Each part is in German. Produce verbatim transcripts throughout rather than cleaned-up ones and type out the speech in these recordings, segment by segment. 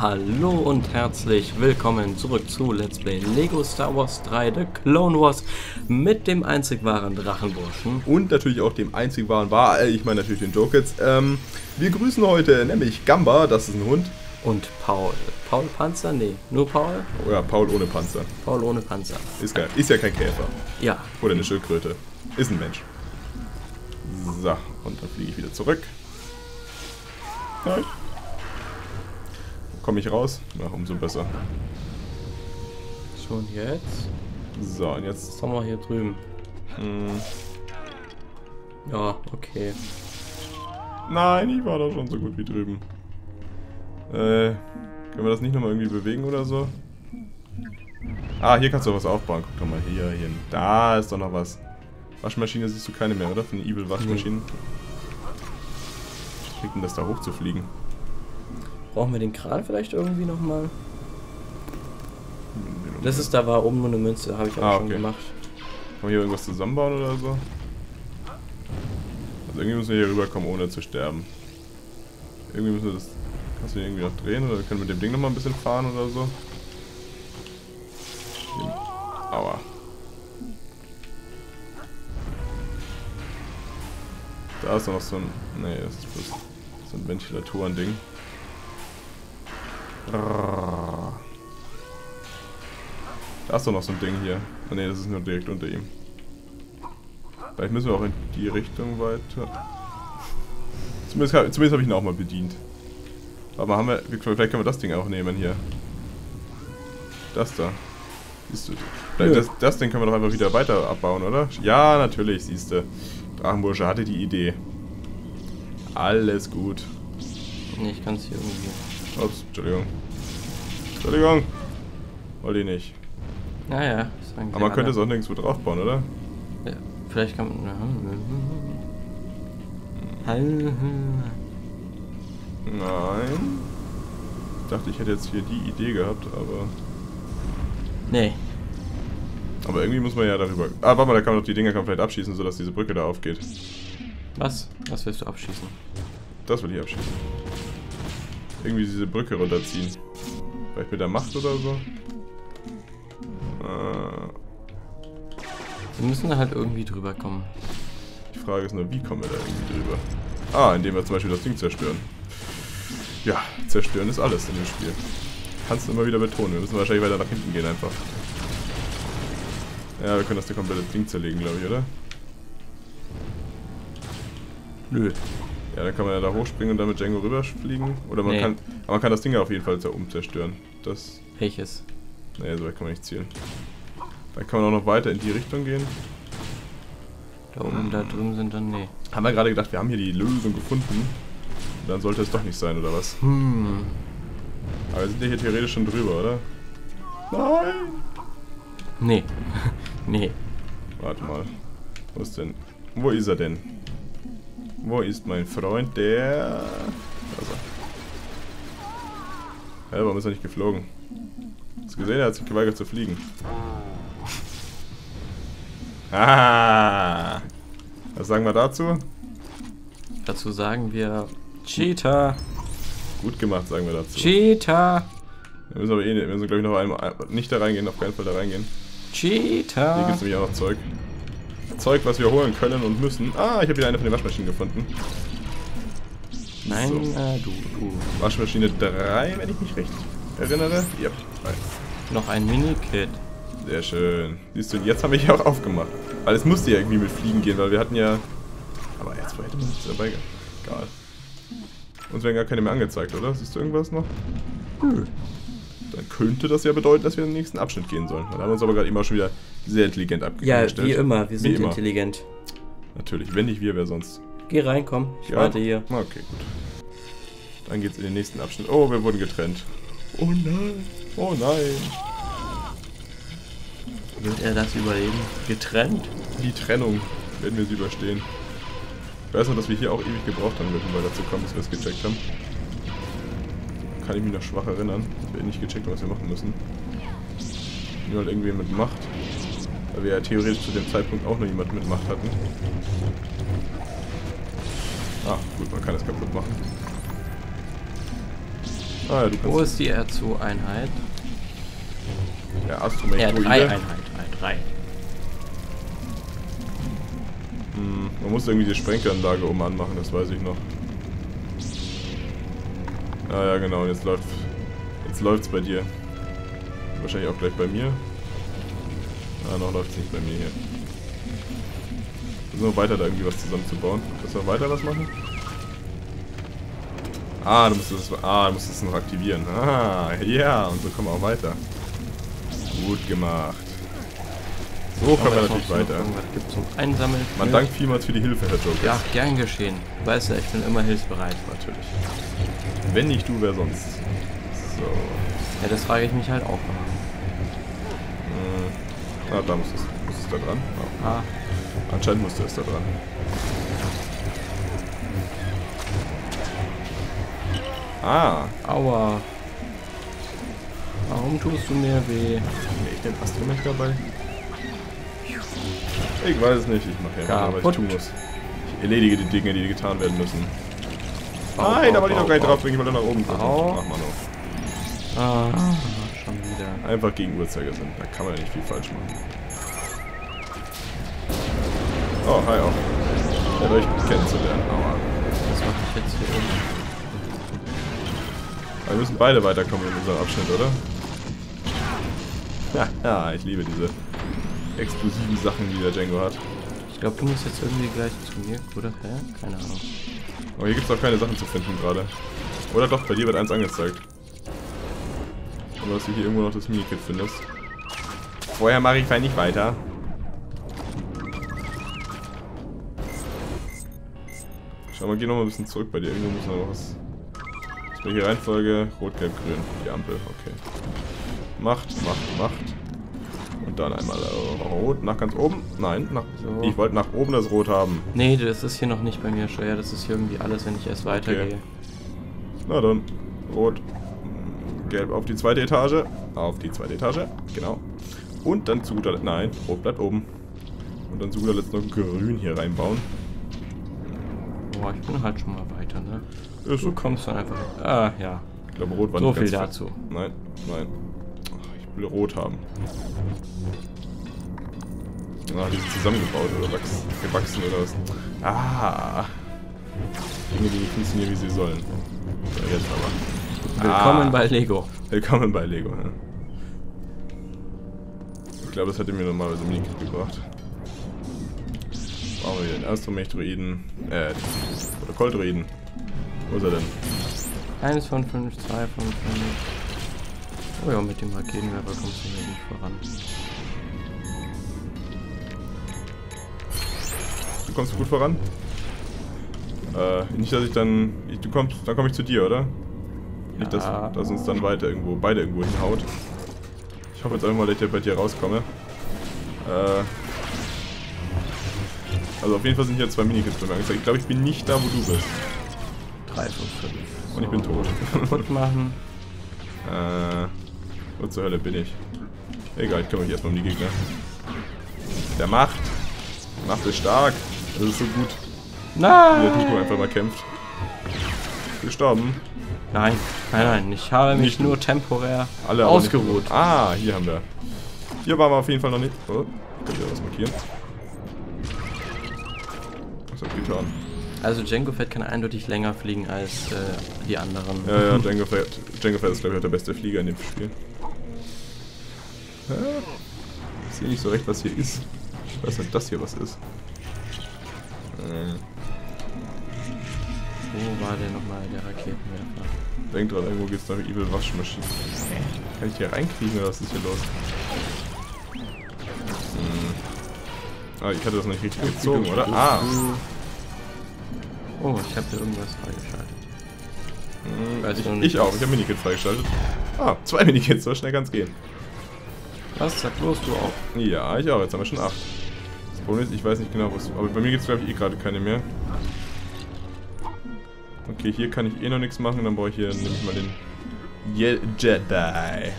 Hallo und herzlich willkommen zurück zu Let's Play Lego Star Wars drei The Clone Wars mit dem einzig wahren Drachenburschen. Und natürlich auch dem einzig wahren war, ich meine natürlich den JJOOEEKKEEZZ. Ähm, wir grüßen heute nämlich Gamba, das ist ein Hund. Und Paul. Paul Panzer? Nee, nur Paul? Oder Paul ohne Panzer. Paul ohne Panzer. Ist, kein, ist ja kein Käfer. Ja. Oder eine Schildkröte. Ist ein Mensch. So, und dann fliege ich wieder zurück. Nein. Komme ich raus? Na, umso besser. Schon jetzt? So, und jetzt... Was haben wir hier drüben? Hm. Ja, okay. Nein, ich war da schon so gut wie drüben. Äh, können wir das nicht nochmal irgendwie bewegen oder so? Ah, hier kannst du was aufbauen. Guck doch mal hier hin. Da ist doch noch was. Waschmaschine siehst du keine mehr, oder? Von den Evil Waschmaschinen. Wie kriegt denn das da hoch zu fliegen? Brauchen wir den Kran vielleicht irgendwie nochmal? Das ist, da war oben nur eine Münze, habe ich auch ah, schon okay. gemacht. Können wir hier irgendwas zusammenbauen oder so? Also irgendwie müssen wir hier rüberkommen, ohne zu sterben. Irgendwie müssen wir das... Kannst du hier irgendwie noch drehen oder können wir mit dem Ding nochmal ein bisschen fahren oder so? Aua. Da ist noch so ein... Nee, das ist bloß so ein Ventilatoren-Ding. Da ist doch noch so ein Ding hier. Oh, ne, das ist nur direkt unter ihm. Vielleicht müssen wir auch in die Richtung weiter. Zumindest, zumindest habe ich ihn auch mal bedient. Aber haben wir, vielleicht können wir das Ding auch nehmen hier. Das da. Siehst du? Vielleicht das, das Ding können wir doch einfach wieder weiter abbauen, oder? Ja, natürlich, siehst du. Drachenbursche hatte die Idee. Alles gut. Ne, ich kann es hier irgendwie... Ups, Entschuldigung. Entschuldigung! Wollte ich nicht. Naja, ist eigentlich. Aber man könnte es auch nirgendwo draufbauen, oder? Ja, vielleicht kann man. Nein. Ich dachte, ich hätte jetzt hier die Idee gehabt, aber. Nee. Aber irgendwie muss man ja darüber. Ah, warte mal, da kann man doch die Dinger komplett abschießen, sodass diese Brücke da aufgeht. Was? Was willst du abschießen? Das will ich abschießen. Irgendwie diese Brücke runterziehen. Vielleicht mit der Macht oder so. Äh. Wir müssen da halt irgendwie drüber kommen. Die Frage ist nur, wie kommen wir da irgendwie drüber? Ah, indem wir zum Beispiel das Ding zerstören. Ja, zerstören ist alles in dem Spiel. Kannst du immer wieder betonen. Wir müssen wahrscheinlich weiter nach hinten gehen einfach. Ja, wir können das komplette Ding zerlegen, glaube ich, oder? Nö. Ja, dann kann man ja da hochspringen und dann mit Jango rüberfliegen. Oder man nee. kann. Aber man kann das Ding ja auf jeden Fall da oben zerstören. Das. Welches? Nee, so weit kann man nicht zielen. Dann kann man auch noch weiter in die Richtung gehen. Da oben, um, da drüben sind dann. Nee. Haben wir gerade gedacht, wir haben hier die Lösung gefunden. Dann sollte es doch nicht sein, oder was? Hm. Aber wir sind ja hier theoretisch schon drüber, oder? Nein! Nee. Nee. Warte mal. Wo ist denn. Wo ist er denn? Wo ist mein Freund, der... Also. Hä, warum ist er nicht geflogen? Hast du gesehen, er hat sich geweigert zu fliegen. Ah! Was sagen wir dazu? Dazu sagen wir... Cheater! Gut gemacht, sagen wir dazu. Cheater! Wir müssen aber eh nicht, wir müssen glaube ich noch einmal... Nicht da reingehen, auf keinen Fall da reingehen. Cheater! Hier gibt es nämlich auch noch Zeug. Zeug, was wir holen können und müssen. Ah, ich habe wieder eine von den Waschmaschinen gefunden. Nein, so. äh, du, du. Waschmaschine drei, wenn ich mich recht erinnere. Ja, drei. Noch ein Minikit. Sehr schön. Siehst du, jetzt habe ich auch aufgemacht. Weil es musste ja irgendwie mit Fliegen gehen, weil wir hatten ja... Aber jetzt hätte man nichts dabei gehabt. Egal. Uns werden gar keine mehr angezeigt, oder? Siehst du irgendwas noch? Hm. Dann könnte das ja bedeuten, dass wir in den nächsten Abschnitt gehen sollen. Dann haben wir uns aber gerade immer schon wieder sehr intelligent abgestellt. Ja, wie immer. Wir sind wie immer. Intelligent. Natürlich. Wenn nicht wir, wer sonst? Geh rein, komm. Ich ja. warte hier. Okay, gut. Dann geht's in den nächsten Abschnitt. Oh, wir wurden getrennt. Oh nein. Oh nein. Wird er das überleben? Getrennt? Die Trennung. Werden wir sie überstehen. Ich weiß noch, dass wir hier auch ewig gebraucht haben, wenn wir dazu kommen, bis wir es gecheckt haben. Kann ich mich noch schwach erinnern, dass wir nicht gecheckt haben, was wir machen müssen. Nur halt irgendwie mit Macht. Weil wir ja theoretisch zu dem Zeitpunkt auch noch jemanden mit Macht hatten. Ah, gut, man kann es kaputt machen. Ah, ja, du Wo ist die R zwei Einheit? Ja, Astromech. R drei Einheit. R drei. Hm, man muss irgendwie die Sprengelanlage oben anmachen, das weiß ich noch. Ah ja, genau, jetzt läuft jetzt läuft's bei dir. Wahrscheinlich auch gleich bei mir. Ah, noch läuft es nicht bei mir hier. Müssen wir weiter da irgendwie was zusammenzubauen. Kannst du noch weiter was machen? Ah, du musst es ah, noch aktivieren. Ah, ja, und so kommen wir auch weiter. Gut gemacht. So kommen wir natürlich weiter. Einsammeln. Man dankt vielmals für die Hilfe, Herr Joker. Ja, gern geschehen. Weißt du, ich bin immer hilfsbereit. Natürlich. Wenn nicht du, wer sonst? So. Ja, das frage ich mich halt auch mal. Äh, ah, da muss es, muss es da dran. Oh. Ah. Anscheinend musste es da dran. Ah. Aua. Warum tust du mir weh? Habe ich den Astromech dabei? Ich weiß es nicht, ich mache ja aber ich tue muss. Ich erledige die Dinge, die getan werden müssen. Bau, Nein, bau, da wollte ich noch gleich drauf, wenn ich mal nach oben gucken. Mach mal noch. Ah, schon wieder. Einfach gegen Uhrzeigersinn, da kann man ja nicht viel falsch machen. Oh, hi auch. Ja, euch kennenzulernen. Aua. Was mache ich jetzt hier oben? Aber wir müssen beide weiterkommen in unserem Abschnitt, oder? Ja, ich liebe diese explosiven Sachen, die der Jango hat. Ich glaube, du musst jetzt irgendwie gleich zu mir, oder? Hä? Keine Ahnung. Aber hier gibt es auch keine Sachen zu finden gerade. Oder doch, bei dir wird eins angezeigt. Aber dass du hier irgendwo noch das Minikit findest. Vorher mache ich vielleicht nicht weiter. Schau mal, geh nochmal ein bisschen zurück bei dir. Irgendwo muss noch was. Jetzt bin ich hier Reihenfolge. Rot, Gelb, Grün. Die Ampel, okay. Macht, macht, macht. Und dann einmal rot nach ganz oben. Nein, nach, so. Ich wollte nach oben das Rot haben. Nee, das ist hier noch nicht bei mir, Scheuer. Das ist hier irgendwie alles, wenn ich erst weitergehe. Okay. Na dann, rot, gelb auf die zweite Etage. Auf die zweite Etage, genau. Und dann zu guter Letzt, nein, rot bleibt oben. Und dann zu guter Letzt noch grün hier reinbauen. Boah, ich bin halt schon mal weiter, ne? Ist du kommst dann einfach... Ah, ja. Ich glaube, rot war so nicht viel ganz dazu. Nein, nein. Rot haben. Ah, die sind zusammengebaut oder wachsen, gewachsen oder was. Ah! Dinge, die nicht funktionieren, wie sie sollen. So, jetzt aber. Willkommen ah. bei Lego. Willkommen bei Lego, ja. Ich glaube, das hätte mir normalerweise Minikit gebracht. Brauchen wir hier den Astromech-Droiden. Äh, Protokoll-Droiden. Wo ist er denn? Eines von fünf, zwei von fünf. Oh ja, mit dem Raketenwerfer kommst du hier nicht voran. Du kommst gut voran? Äh, nicht, dass ich dann... Ich, du kommst, dann komme ich zu dir, oder? Ja. Nicht, dass, dass uns dann weiter irgendwo, beide irgendwo hinhaut. Ich hoffe jetzt einfach mal, dass ich bei dir rauskomme. Äh... Also auf jeden Fall sind hier zwei Minikits bei mir angezeigt. Ich glaube, ich bin nicht da, wo du bist. drei von fünf. Und ich bin tot. Gut machen. Äh, wo zur Hölle bin ich? Egal, ich kümmere mich erstmal um die Gegner. Der Macht! Macht ist stark! Das ist so gut. Nein! Der Tuko einfach mal kämpft. Gestorben. Nein, nein, nein, ich habe mich nicht nur temporär alle ausgeruht. Ah, hier haben wir. Hier waren wir auf jeden Fall noch nicht. Oh, kann ich was markieren? Was hab ich getan? Also Jango Fett kann eindeutig länger fliegen als äh, die anderen. Ja, ja, Jango Fett, Jango Fett ist glaube ich auch der beste Flieger in dem Spiel. Hä? Ich sehe nicht so recht, was hier ist. Ich weiß nicht, das hier was ist. Äh. Wo war der nochmal, der Raketenwerfer? Denk dran, irgendwo geht's noch mit Evil Waschmaschine. Kann ich hier reinkriegen oder was ist hier los? Hm. Ah, ich hatte das noch nicht richtig ja, gezogen, oder? Ah! Oh, ich habe hier irgendwas freigeschaltet. Hm, ich ich, ich auch, ich habe Minikits freigeschaltet. Ah, zwei Minikits, so schnell kann's gehen. Was? Sag bloß du auch. Ja, ich auch, jetzt haben wir schon acht. Das Problem ist, ich weiß nicht genau, was. Aber bei mir gibt's glaube ich eh gerade keine mehr. Okay, hier kann ich eh noch nichts machen, dann brauche ich hier nämlich mal den Je Jedi.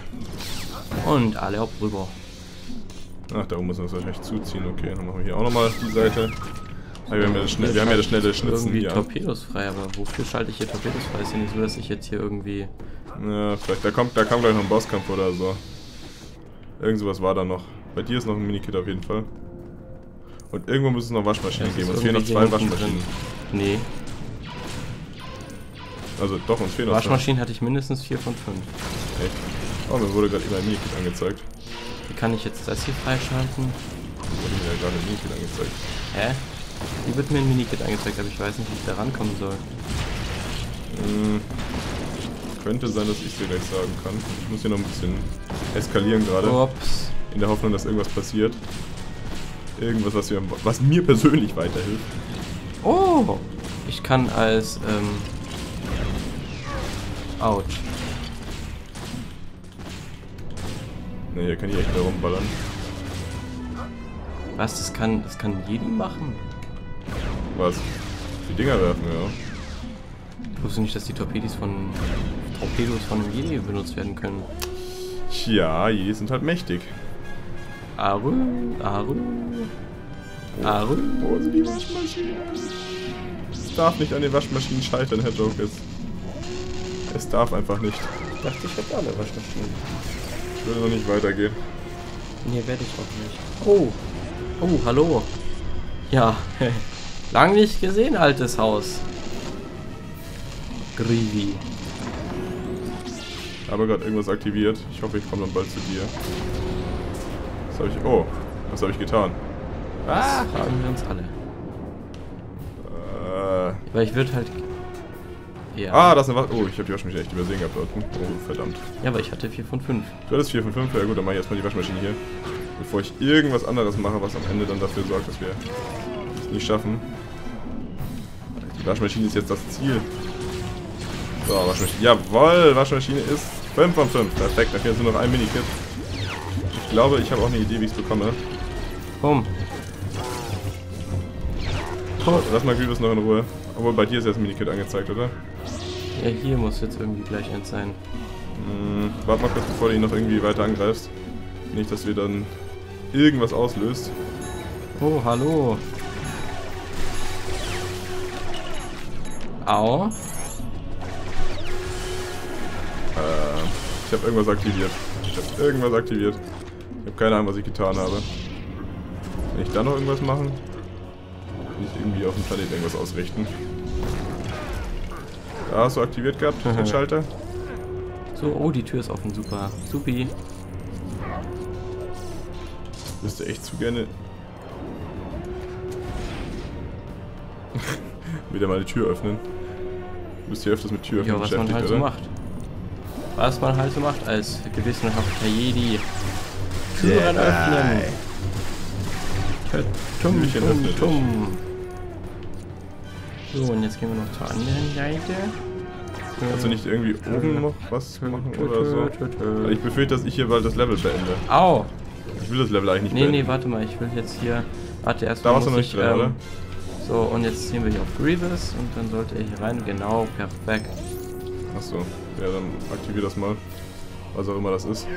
Und alle auch rüber. Ach, da oben müssen wir es wahrscheinlich zuziehen. Okay, dann machen wir hier auch nochmal die Seite. Wir haben ja das schnelle, wir haben ja das schnelle Schnitzen irgendwie hier. Torpedos frei, aber wofür schalte ich hier Torpedos frei? Ist ja nicht so, dass ich jetzt hier irgendwie... Ja, vielleicht, da kommt, da kam gleich noch ein Bosskampf oder so. Irgend sowas war da noch. Bei dir ist noch ein Minikit auf jeden Fall. Und irgendwo muss es noch Waschmaschinen geben. Uns fehlen noch zwei Waschmaschinen. Drin. Nee. Also doch, uns fehlen noch Waschmaschinen hatte ich mindestens vier von fünf. Echt? Oh, mir wurde gerade immer ein Minikit angezeigt. Wie kann ich jetzt das hier freischalten? Mir wurde mir ja gerade ein Minikit angezeigt. Hä? Hier wird mir ein Minikit angezeigt, aber ich weiß nicht, wie ich da rankommen soll. Hm. Könnte sein, dass ich es dir gleich sagen kann. Ich muss hier noch ein bisschen eskalieren gerade. Ups. In der Hoffnung, dass irgendwas passiert. Irgendwas, was, wir, was mir persönlich weiterhilft. Oh! Ich kann als, ähm... Autsch. Ne, hier kann ich echt da rumballern. Was? Das kann, das kann Jedi machen? Was? Die Dinger werfen, ja. Ich wusste nicht, dass die Torpedos von... Torpedos von einem Jedi benutzt werden können. Tja, Jedi sind halt mächtig. Aru, Aru, Aru. Wo sind die Waschmaschinen? Es darf nicht an den Waschmaschinen scheitern, Herr Jokes. Es darf einfach nicht. Ich dachte, ich hätte alle Waschmaschinen. Ich würde noch nicht weitergehen. Nee, werde ich auch nicht. Oh, oh, hallo. Ja, lang nicht gesehen, altes Haus. Grievous. Ich habe gerade irgendwas aktiviert. Ich hoffe, ich komme dann bald zu dir. Hab ich, oh, was habe ich getan? Ah, haben wir uns alle. Äh. Weil ich würde halt... Ja. Ah, das ist eine Waffe. Oh, ich habe die Waschmaschine echt übersehen gehabt. Oh, verdammt. Ja, aber ich hatte vier von fünf. Du hattest vier von fünf? Ja gut, dann mache ich erstmal die Waschmaschine hier. Bevor ich irgendwas anderes mache, was am Ende dann dafür sorgt, dass wir es nicht schaffen. Die Waschmaschine ist jetzt das Ziel. So, Waschmaschine. Jawohl, Waschmaschine ist fünf von fünf. Perfekt, da fehlt jetzt nur noch ein Minikit. Ich glaube, ich habe auch eine Idee, wie ich es bekomme. Komm. Oh, lass mal Grievous noch in Ruhe. Obwohl, bei dir ist jetzt ein Minikit angezeigt, oder? Ja, hier muss jetzt irgendwie gleich eins sein. Hm, warte mal kurz, bevor du ihn noch irgendwie weiter angreifst. Nicht, dass wir dann irgendwas auslöst. Oh, hallo. Au. Äh, ich habe irgendwas aktiviert. Ich habe irgendwas aktiviert. Ich habe keine Ahnung, was ich getan habe. Kann ich da noch irgendwas machen? Nicht irgendwie auf dem Planeten irgendwas ausrichten. Da hast du aktiviert gehabt, den Schalter. So, oh, die Tür ist offen, super. Supi. Ich wüsste echt zu gerne... Wieder mal die Tür öffnen. Du müsst ja öfters mit Tür öffnen. Ja, was man halt so macht. Was man halt so macht als gewissenhafter Jedi. Türen öffnen! Tum, tum, tum. So, und jetzt gehen wir noch zur anderen Seite. Kannst du nicht irgendwie oben noch was machen oder so? Ich befürchte, dass ich hier bald das Level beende. Au! Ich will das Level eigentlich nicht beenden. Nee, nee, warte mal, ich will jetzt hier... Warte, erstmal. Da warst du noch nicht drin, oder? So, und jetzt ziehen wir hier auf Grievous und dann sollte er hier rein. Genau, perfekt. Achso, ja, dann aktiviere das mal. Was auch immer das ist.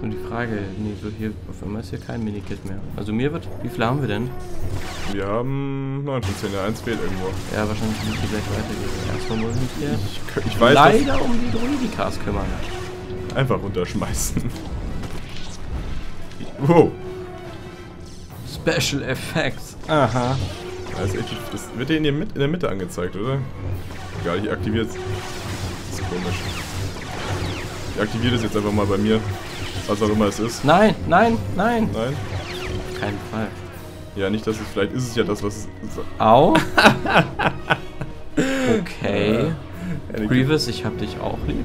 Und die Frage, nee, so hier, auf einmal ist hier kein Minikit mehr. Also mir wird, wie viel haben wir denn? Wir haben neun von zehn, ja, eins fehlt irgendwo. Ja, wahrscheinlich müssen wir gleich weitergehen. Erstmal muss ich hier ich, ich weiß, leider um die Droidekas kümmern. Einfach runterschmeißen. Wow. Special Effects. Aha. Das, ist echt, das wird hier in der Mitte angezeigt, oder? Egal, ich aktiviere es. Das ist komisch. Ich aktiviere das jetzt einfach mal bei mir. Was auch immer es ist. Nein, nein, nein. Nein? Auf keinen Fall. Ja, nicht, dass es... Vielleicht ist es ja das, was es ist. Au. Okay. Äh, Grievous, ich hab dich auch lieb.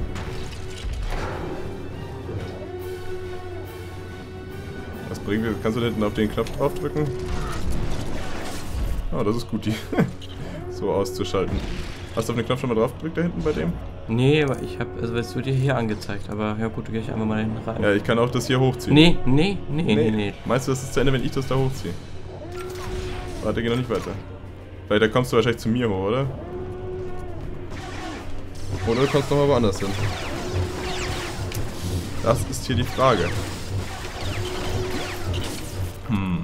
Was bringt dir... Kannst du hinten auf den Knopf draufdrücken? Oh, das ist gut, die so auszuschalten. Hast du auf den Knopf schon mal drauf gedrückt da hinten bei dem? Nee, aber ich habe, also weißt du, dir hier angezeigt, aber ja gut, du gehst einfach mal hinten rein. Ja, ich kann auch das hier hochziehen. Nee, nee, nee, nee, nee. nee. Meinst du, das ist zu Ende, wenn ich das da hochziehe? Warte, geh noch nicht weiter. Weil da kommst du wahrscheinlich zu mir hoch, oder? Oder du kommst nochmal woanders hin. Das ist hier die Frage. Hm.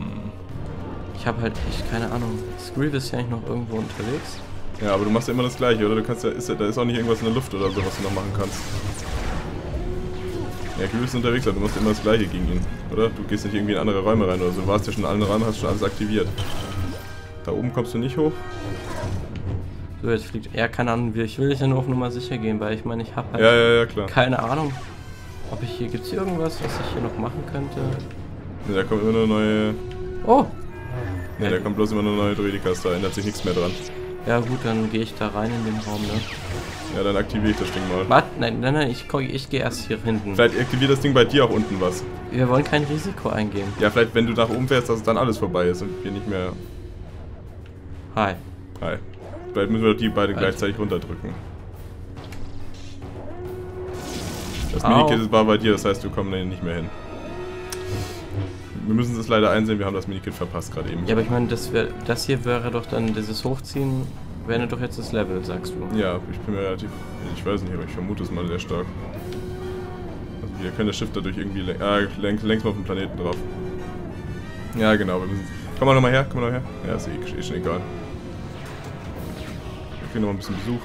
Ich habe halt echt keine Ahnung. Ist Grievous ja eigentlich noch irgendwo unterwegs? Ja, aber du machst ja immer das Gleiche, oder? Du kannst ja, ist ja, da ist auch nicht irgendwas in der Luft oder so, was du noch machen kannst. Ja, Grievous ist unterwegs, aber du machst immer das Gleiche gegen ihn, oder? Du gehst nicht irgendwie in andere Räume rein oder so. Du warst ja schon in allen Räumen, hast schon alles aktiviert. Da oben kommst du nicht hoch. So, jetzt fliegt er, keine Ahnung, wie. Ich will dich ja nur auf Nummer sicher gehen, weil ich meine, ich habe halt ja, ja, ja, klar. keine Ahnung, ob ich hier, gibt es irgendwas, was ich hier noch machen könnte? Ne, da kommt immer nur neue... Oh! Ne, ja, da kommt bloß immer nur neue Droidekas, da ändert sich nichts mehr dran. Ja gut, dann gehe ich da rein in den Raum, ne? Ja, dann aktiviere ich das Ding mal. Warte, nein, nein, nein, ich, ich gehe erst hier hinten. Vielleicht aktiviert das Ding bei dir auch unten was. Wir wollen kein Risiko eingehen. Ja, vielleicht wenn du nach oben fährst, dass dann alles vorbei ist und wir nicht mehr... Hi. Hi. Vielleicht müssen wir doch die beiden Alter. gleichzeitig runterdrücken. Das Minikit war bei dir, das heißt, du kommst nicht mehr hin. Wir müssen es leider einsehen, wir haben das Minikit verpasst gerade eben. Ja, aber ich meine, das, wär, das hier wäre doch dann dieses Hochziehen, wäre doch jetzt das Level, sagst du. Ja, ich bin mir relativ, ich weiß nicht, aber ich vermute es mal sehr stark. Also wir können das Schiff dadurch irgendwie lenken, ah, lenk, längst mal auf dem Planeten drauf. Ja, genau, wir müssen, komm mal nochmal her, komm mal nochmal her. Ja, ist eh, eh schon egal. Ich krieg noch mal ein bisschen Besuch.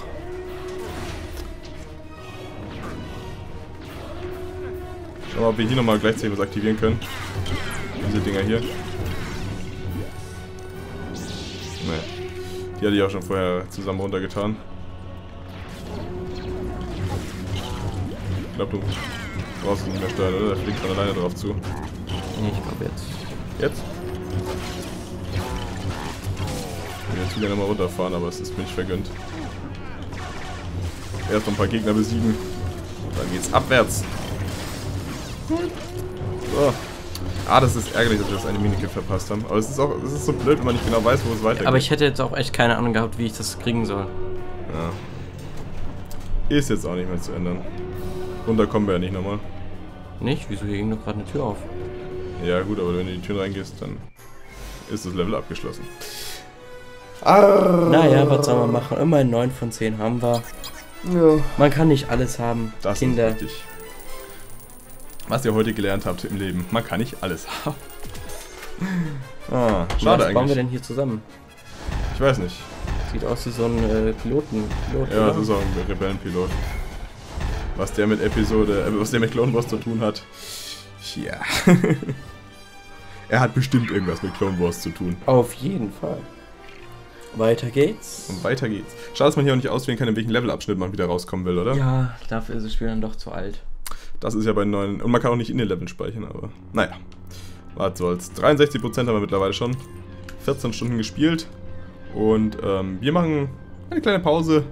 Schauen wir mal, ob wir hier nochmal gleichzeitig was aktivieren können. Diese Dinger hier. Naja. Die hatte ich auch schon vorher zusammen runtergetan. Ich glaube, du brauchst es nicht mehr steuern, oder? Da fliegt von alleine drauf zu. Nee, ich glaube jetzt. Jetzt? Ich würde jetzt wieder nochmal runterfahren, aber es ist mir nicht vergönnt. Erst noch ein paar Gegner besiegen. Dann geht's abwärts. So. Ah, das ist ärgerlich, dass wir das eine Minikit verpasst haben. Aber es ist auch, es ist so blöd, wenn man nicht genau weiß, wo es weitergeht. Aber ich hätte jetzt auch echt keine Ahnung gehabt, wie ich das kriegen soll. Ja. Ist jetzt auch nicht mehr zu ändern. Runter kommen wir ja nicht nochmal. Nicht? Wieso? Hier ging doch gerade eine Tür auf. Ja gut, aber wenn du in die Tür reingehst, dann ist das Level abgeschlossen. Arrrr. Naja, was soll man machen? Immer ein neun von zehn haben wir. Ja. Man kann nicht alles haben, das Kinder. Ist richtig. Was ihr heute gelernt habt im Leben. Man kann nicht alles haben. Ah, schade was eigentlich. Was bauen wir denn hier zusammen? Ich weiß nicht. Sieht aus wie so ein äh, Piloten. Pilot, ja, das ist auch ein Rebellenpilot. Was der mit Episode, äh, was der mit Clone Wars zu tun hat. Ja. Er hat bestimmt irgendwas mit Clone Wars zu tun. Auf jeden Fall. Weiter geht's. Und weiter geht's. Schade, dass man hier auch nicht auswählen kann, in welchen Levelabschnitt man wieder rauskommen will, oder? Ja, dafür ist das Spiel dann doch zu alt. Das ist ja bei neuen. Und man kann auch nicht in den Leveln speichern, aber naja. Was soll's. dreiundsechzig Prozent haben wir mittlerweile schon. vierzehn Stunden gespielt. Und ähm, wir machen eine kleine Pause.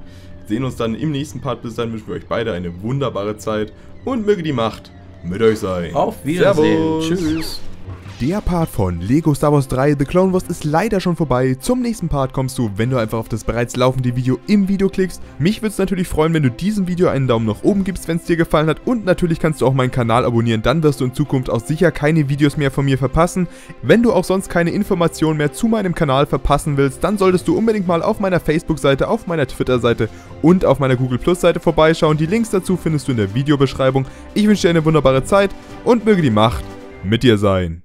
Sehen uns dann im nächsten Part. Bis dann wünschen wir euch beide eine wunderbare Zeit. Und möge die Macht mit euch sein. Auf Wiedersehen. Servus. Tschüss. Der Part von Lego Star Wars drei The Clone Wars ist leider schon vorbei. Zum nächsten Part kommst du, wenn du einfach auf das bereits laufende Video im Video klickst. Mich würde es natürlich freuen, wenn du diesem Video einen Daumen nach oben gibst, wenn es dir gefallen hat. Und natürlich kannst du auch meinen Kanal abonnieren, dann wirst du in Zukunft auch sicher keine Videos mehr von mir verpassen. Wenn du auch sonst keine Informationen mehr zu meinem Kanal verpassen willst, dann solltest du unbedingt mal auf meiner Facebook-Seite, auf meiner Twitter-Seite und auf meiner Google-Plus-Seite vorbeischauen. Die Links dazu findest du in der Videobeschreibung. Ich wünsche dir eine wunderbare Zeit und möge die Macht mit dir sein.